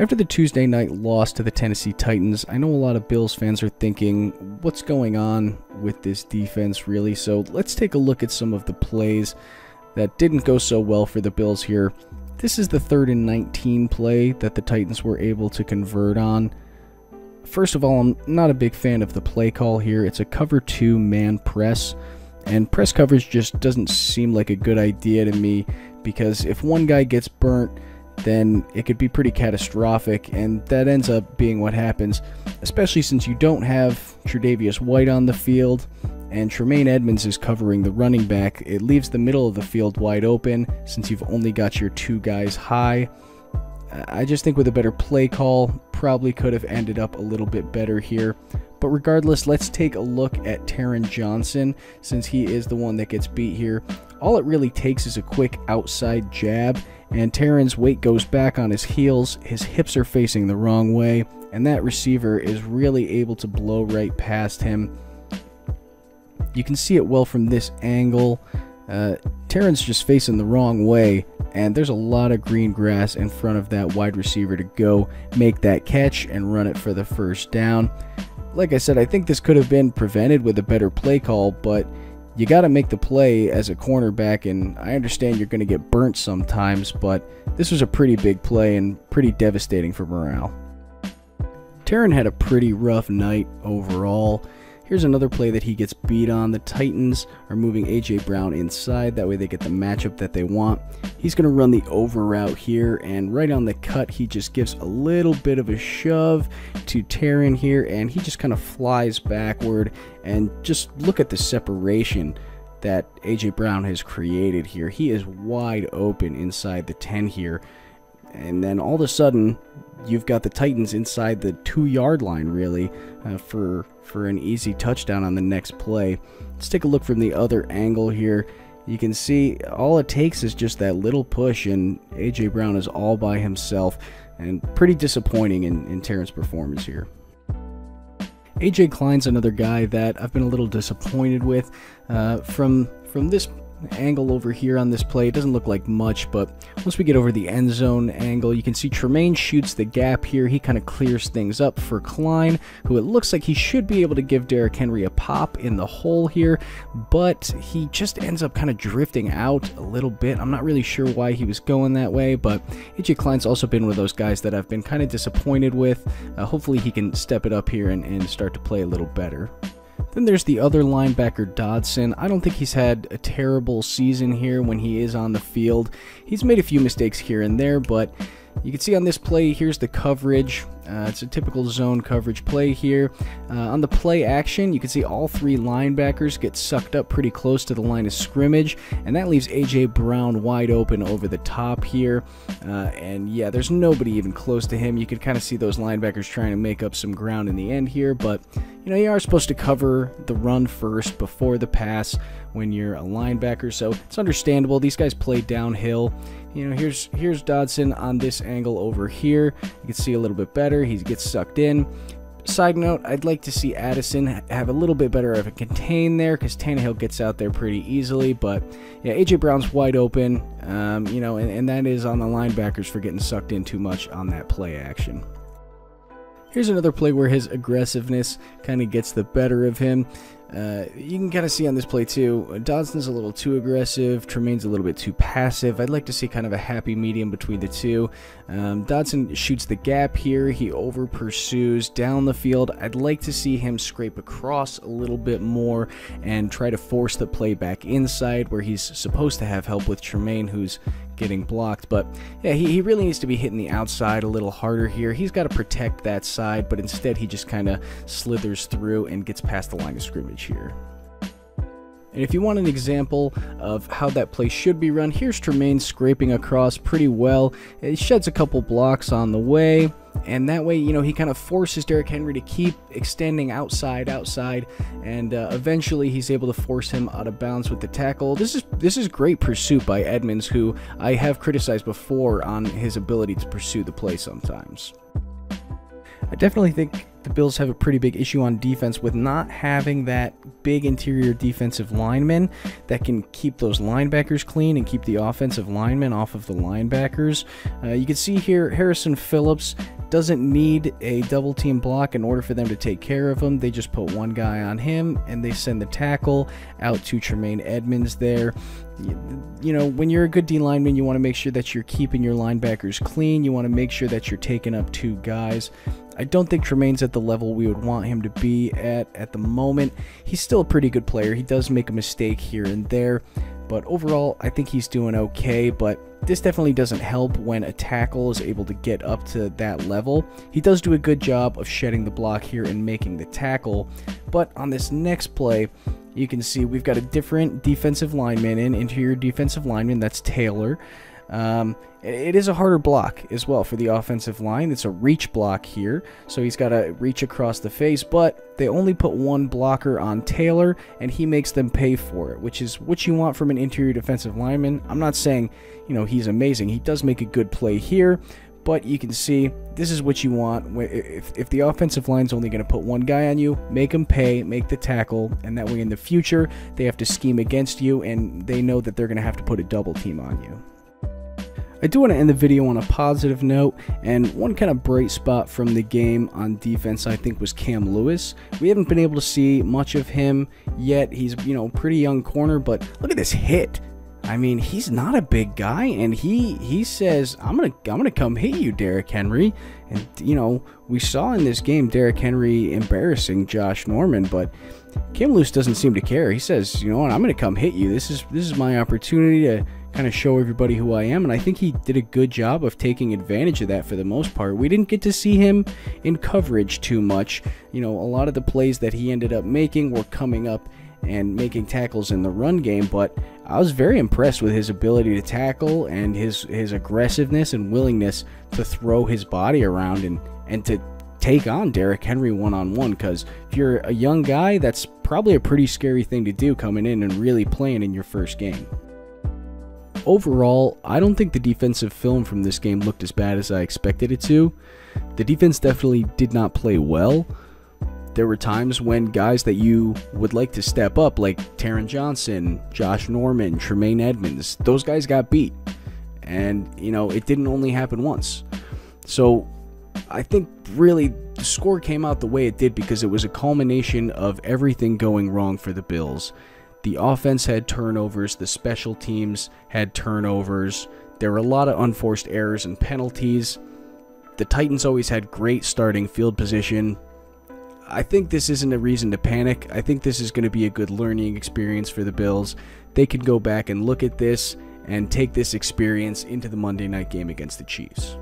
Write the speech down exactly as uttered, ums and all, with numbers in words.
After the Tuesday night loss to the Tennessee Titans, I know a lot of Bills fans are thinking, what's going on with this defense really? So let's take a look at some of the plays that didn't go so well for the Bills here. This is the third and nineteen play that the Titans were able to convert on. First of all, I'm not a big fan of the play call here. It's a cover two man press, and press coverage just doesn't seem like a good idea to me, because if one guy gets burnt, then it could be pretty catastrophic, and that ends up being what happens, especially since you don't have Tre'Davious White on the field, and Tremaine Edmonds is covering the running back. It leaves the middle of the field wide open since you've only got your two guys high. I just think with a better play call, probably could have ended up a little bit better here. But regardless, let's take a look at Taron Johnson, since he is the one that gets beat here. All it really takes is a quick outside jab, and Taron's weight goes back on his heels, his hips are facing the wrong way, and that receiver is really able to blow right past him. You can see it well from this angle. Uh, Taron's just facing the wrong way, and there's a lot of green grass in front of that wide receiver to go make that catch and run it for the first down. Like I said, I think this could have been prevented with a better play call, but you got to make the play as a cornerback, and I understand you're going to get burnt sometimes, but this was a pretty big play and pretty devastating for morale. Taron had a pretty rough night overall. Here's another play that he gets beat on. The Titans are moving A J Brown inside. That way they get the matchup that they want. He's going to run the over route here, and right on the cut, he just gives a little bit of a shove to Taron here, and he just kind of flies backward. And just look at the separation that A J Brown has created here. He is wide open inside the ten here. And then all of a sudden, you've got the Titans inside the two-yard line, really, uh, for, for an easy touchdown on the next play. Let's take a look from the other angle here. You can see all it takes is just that little push, and A J Brown is all by himself, and pretty disappointing in, in Taron's performance here. A J Klein's another guy that I've been a little disappointed with. Uh, from, from this angle over here on this play, it doesn't look like much, but once we get over the end zone angle, you can see Tremaine shoots the gap here. He kind of clears things up for Klein, who it looks like he should be able to give Derrick Henry a pop in the hole here, but he just ends up kind of drifting out a little bit. I'm not really sure why he was going that way, but A J Klein's also been one of those guys that I've been kind of disappointed with. Uh, hopefully he can step it up here and, and start to play a little better. Then there's the other linebacker, Dodson. I don't think he's had a terrible season here when he is on the field. He's made a few mistakes here and there, but you can see on this play, here's the coverage. Uh, it's a typical zone coverage play here. Uh, on the play action, you can see all three linebackers get sucked up pretty close to the line of scrimmage, and that leaves A J Brown wide open over the top here. Uh, and yeah, there's nobody even close to him. You could kind of see those linebackers trying to make up some ground in the end here, but you know, you are supposed to cover the run first before the pass when you're a linebacker, so it's understandable. These guys play downhill. You know, here's here's Dodson on this angle over here. You can see a little bit better. He gets sucked in. Side note, I'd like to see Addison have a little bit better of a contain there, because Tannehill gets out there pretty easily. But yeah, A J Brown's wide open, um, you know, and, and that is on the linebackers for getting sucked in too much on that play action. Here's another play where his aggressiveness kind of gets the better of him. Uh, you can kind of see on this play too, Dodson's a little too aggressive, Tremaine's a little bit too passive. I'd like to see kind of a happy medium between the two. Um, Dodson shoots the gap here, he over pursues down the field. I'd like to see him scrape across a little bit more and try to force the play back inside where he's supposed to have help with Tremaine, who's getting blocked. But yeah, he, he really needs to be hitting the outside a little harder here. He's got to protect that side, but instead he just kind of slithers through and gets past the line of scrimmage here. And if you want an example of how that play should be run, here's Tremaine scraping across pretty well. It sheds a couple blocks on the way, and that way, you know, he kind of forces Derrick Henry to keep extending outside, outside, and uh, eventually he's able to force him out of bounds with the tackle. This is this is great pursuit by Edmonds, who I have criticized before on his ability to pursue the play sometimes. I definitely think the Bills have a pretty big issue on defense with not having that big interior defensive lineman that can keep those linebackers clean and keep the offensive linemen off of the linebackers. Uh, you can see here Harrison Phillips doesn't need a double team block in order for them to take care of him. They just put one guy on him and they send the tackle out to Tremaine Edmonds there. You know, when you're a good D lineman, you want to make sure that you're keeping your linebackers clean. You want to make sure that you're taking up two guys. I don't think Tremaine's at the level we would want him to be at at the moment. He's still a pretty good player. He does make a mistake here and there, but overall, I think he's doing okay. But this definitely doesn't help when a tackle is able to get up to that level. He does do a good job of shedding the block here and making the tackle, but on this next play, you can see we've got a different defensive lineman in, interior defensive lineman, that's Taylor. Um, it is a harder block as well for the offensive line. It's a reach block here, so he's got to reach across the face, but they only put one blocker on Taylor, and he makes them pay for it, which is what you want from an interior defensive lineman. I'm not saying, you know, he's amazing. He does make a good play here, but you can see this is what you want. If, if the offensive line's only going to put one guy on you, make him pay, make the tackle, and that way in the future they have to scheme against you, and they know that they're going to have to put a double team on you. I do want to end the video on a positive note, and one kind of bright spot from the game on defense, I think, was Cam Lewis. We haven't been able to see much of him yet. He's, you know, pretty young corner, but look at this hit. I mean, he's not a big guy, and he he says, I'm gonna I'm gonna come hit you, Derrick Henry. And you know, we saw in this game Derrick Henry embarrassing Josh Norman, but Cam Lewis doesn't seem to care. He says, you know what, I'm gonna come hit you. This is this is my opportunity to kind of show everybody who I am, and I think he did a good job of taking advantage of that for the most part. We didn't get to see him in coverage too much. You know, a lot of the plays that he ended up making were coming up and making tackles in the run game, but I was very impressed with his ability to tackle and his his aggressiveness and willingness to throw his body around and and to take on Derrick Henry one-on-one, because if you're a young guy, that's probably a pretty scary thing to do, coming in and really playing in your first game. Overall, I don't think the defensive film from this game looked as bad as I expected it to. The defense definitely did not play well. There were times when guys that you would like to step up, like Taron Johnson, Josh Norman, Tremaine Edmonds, those guys got beat. And, you know, it didn't only happen once. So I think really the score came out the way it did because it was a culmination of everything going wrong for the Bills. The offense had turnovers, the special teams had turnovers, there were a lot of unforced errors and penalties. The Titans always had great starting field position. I think this isn't a reason to panic. I think this is going to be a good learning experience for the Bills. They could go back and look at this and take this experience into the Monday night game against the Chiefs.